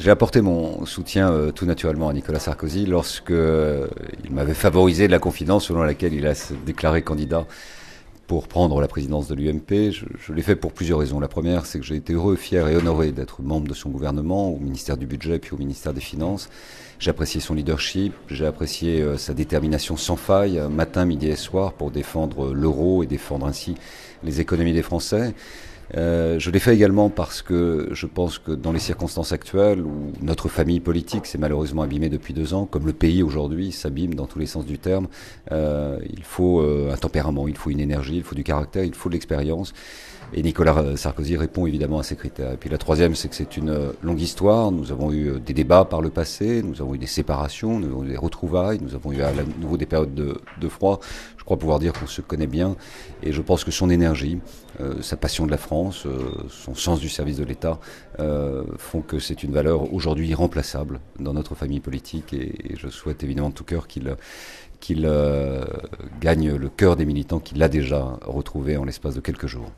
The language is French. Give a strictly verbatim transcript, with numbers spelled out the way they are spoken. J'ai apporté mon soutien euh, tout naturellement à Nicolas Sarkozy lorsque euh, il m'avait favorisé de la confidence selon laquelle il a déclaré candidat pour prendre la présidence de l'U M P. Je, je l'ai fait pour plusieurs raisons. La première, c'est que j'ai été heureux, fier et honoré d'être membre de son gouvernement, au ministère du Budget puis au ministère des Finances. J'ai apprécié son leadership, j'ai apprécié euh, sa détermination sans faille, matin, midi et soir, pour défendre l'euro et défendre ainsi les économies des Français. Euh, je l'ai fait également parce que je pense que dans les circonstances actuelles où notre famille politique s'est malheureusement abîmée depuis deux ans, comme le pays aujourd'hui s'abîme dans tous les sens du terme, euh, il faut euh, un tempérament, il faut une énergie, il faut du caractère, il faut de l'expérience. Et Nicolas Sarkozy répond évidemment à ces critères. Et puis la troisième, c'est que c'est une longue histoire. Nous avons eu des débats par le passé, nous avons eu des séparations, nous avons eu des retrouvailles, nous avons eu à nouveau des périodes de, de froid. Je crois pouvoir dire qu'on se connaît bien et je pense que son énergie, euh, sa passion de la France, euh, son sens du service de l'État euh, font que c'est une valeur aujourd'hui irremplaçable dans notre famille politique et, et je souhaite évidemment de tout cœur qu'il qu'il euh, gagne le cœur des militants qu'il a déjà retrouvé en l'espace de quelques jours.